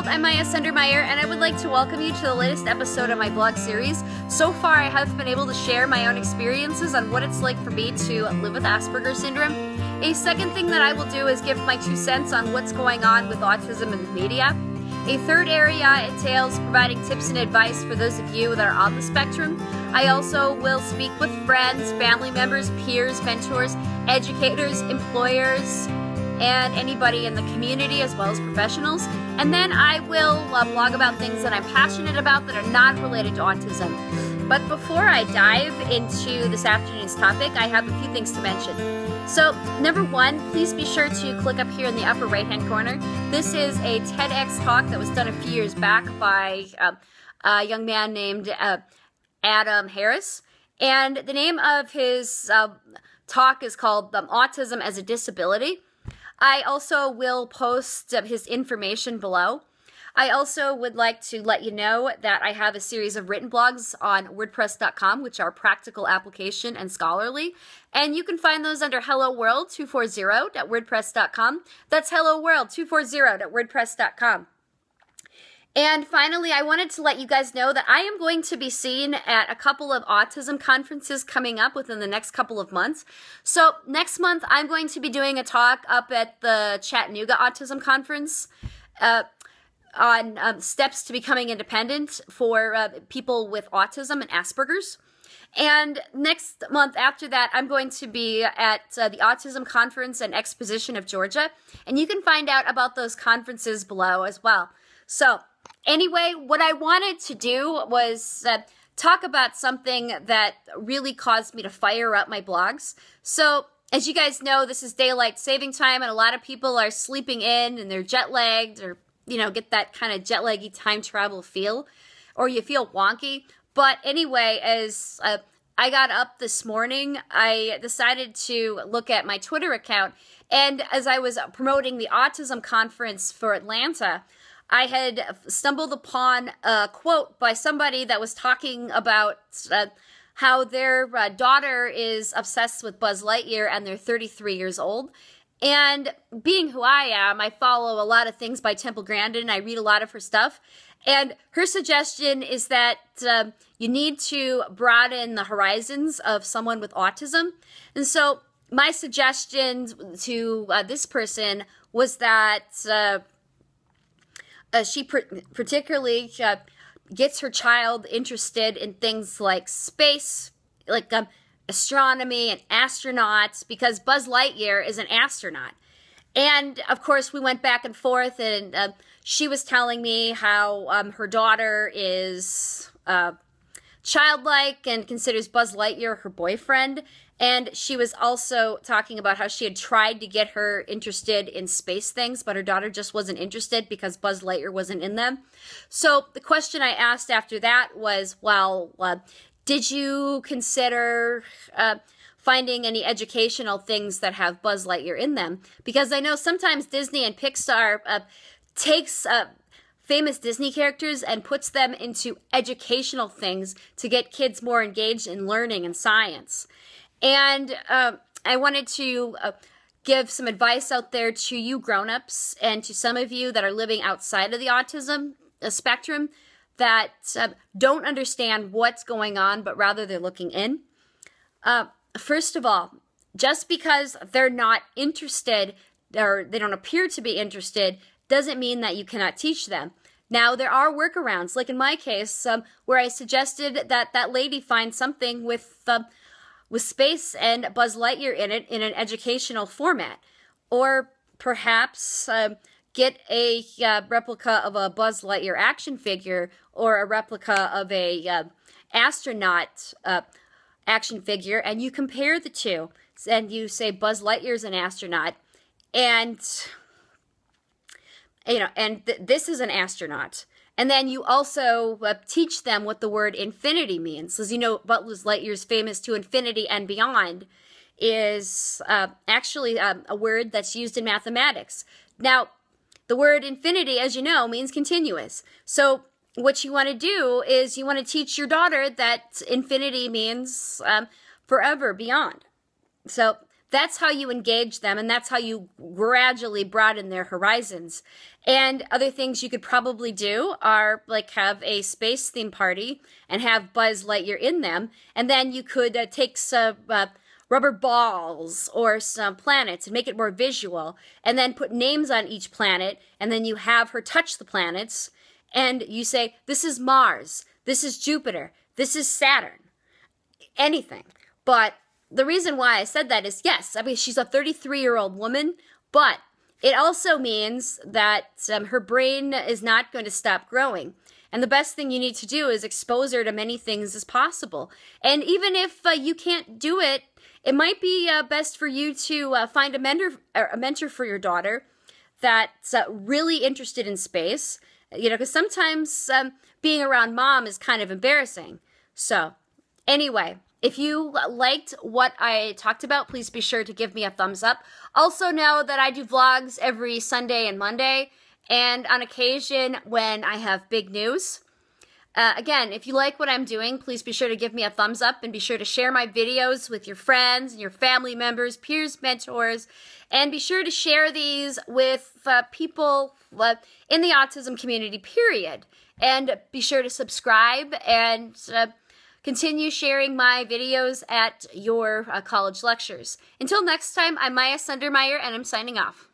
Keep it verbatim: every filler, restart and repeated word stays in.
world, I'm Miyah Sundermeyer, and I would like to welcome you to the latest episode of my blog series. So far, I have been able to share my own experiences on what it's like for me to live with Asperger's Syndrome. A second thing that I will do is give my two cents on what's going on with autism in the media. A third area entails providing tips and advice for those of you that are on the spectrum. I also will speak with friends, family members, peers, mentors, educators, employers, and anybody in the community as well as professionals. And then I will uh, blog about things that I'm passionate about that are not related to autism. But before I dive into this afternoon's topic, I have a few things to mention. So number one, please be sure to click up here in the upper right-hand corner. This is a TEDx talk that was done a few years back by uh, a young man named uh, Adam Harris. And the name of his uh, talk is called um, Autism as a Disability. I also will post his information below. I also would like to let you know that I have a series of written blogs on WordPress dot com, which are practical, application, and scholarly. And you can find those under hello world two forty at wordpress dot com. That's hello world two forty at wordpress dot com. And finally, I wanted to let you guys know that I am going to be seen at a couple of autism conferences coming up within the next couple of months. So next month, I'm going to be doing a talk up at the Chattanooga Autism Conference uh, on um, steps to becoming independent for uh, people with autism and Asperger's. And next month after that, I'm going to be at uh, the Autism Conference and Exposition of Georgia. And you can find out about those conferences below as well. So anyway, what I wanted to do was uh, talk about something that really caused me to fire up my blogs. So as you guys know, this is daylight saving time, and a lot of people are sleeping in and they're jet lagged, or, you know, get that kind of jet laggy time travel feel, or you feel wonky. But anyway, as uh, I got up this morning, I decided to look at my Twitter account. And as I was promoting the Autism Conference for Atlanta, I had stumbled upon a quote by somebody that was talking about uh, how their uh, daughter is obsessed with Buzz Lightyear and they're thirty-three years old. And being who I am, I follow a lot of things by Temple Grandin. I read a lot of her stuff. And her suggestion is that um, you need to broaden the horizons of someone with autism. And so my suggestion to uh, this person was that Uh, Uh, she pr particularly uh, gets her child interested in things like space, like um, astronomy and astronauts, because Buzz Lightyear is an astronaut. And of course, we went back and forth, and uh, she was telling me how um, her daughter is uh, childlike and considers Buzz Lightyear her boyfriend. And she was also talking about how she had tried to get her interested in space things, but her daughter just wasn't interested because Buzz Lightyear wasn't in them. So the question I asked after that was, well, uh, did you consider uh, finding any educational things that have Buzz Lightyear in them? Because I know sometimes Disney and Pixar uh, takes uh, famous Disney characters and puts them into educational things to get kids more engaged in learning and science. And uh, I wanted to uh, give some advice out there to you grown-ups and to some of you that are living outside of the autism spectrum that uh, don't understand what's going on, but rather they're looking in. Uh, first of all, just because they're not interested or they don't appear to be interested doesn't mean that you cannot teach them. Now, there are workarounds, like in my case, um, where I suggested that that lady find something with Uh, with space and Buzz Lightyear in it in an educational format. Or perhaps uh, get a uh, replica of a Buzz Lightyear action figure or a replica of a uh, astronaut uh, action figure, and you compare the two. And you say Buzz Lightyear's an astronaut, and you know, and th this is an astronaut. And then you also uh, teach them what the word infinity means. As you know, Buzz Lightyear's famous "to infinity and beyond" is uh, actually um, a word that's used in mathematics. Now, the word infinity, as you know, means continuous. So what you want to do is you want to teach your daughter that infinity means um, forever, beyond. So That's how you engage them, and that's how you gradually broaden their horizons. And other things you could probably do are like have a space theme party and have Buzz Lightyear in them, and then you could uh, take some uh, rubber balls or some planets and make it more visual, and then put names on each planet, and then you have her touch the planets, and you say, this is Mars, this is Jupiter, this is Saturn, anything. But the reason why I said that is, yes, I mean, she's a thirty-three-year-old woman, but it also means that um, her brain is not going to stop growing. And the best thing you need to do is expose her to many things as possible. And even if uh, you can't do it, it might be uh, best for you to uh, find a mentor, a mentor for your daughter that's uh, really interested in space. You know, because sometimes um, being around mom is kind of embarrassing. So anyway, if you liked what I talked about, please be sure to give me a thumbs up. Also know that I do vlogs every Sunday and Monday, and on occasion when I have big news. Uh, again, if you like what I'm doing, please be sure to give me a thumbs up, and be sure to share my videos with your friends, and your family members, peers, mentors, and be sure to share these with uh, people uh, in the autism community, period. And be sure to subscribe and uh, continue sharing my videos at your uh, college lectures. Until next time, I'm Miyah Sundermeyer, and I'm signing off.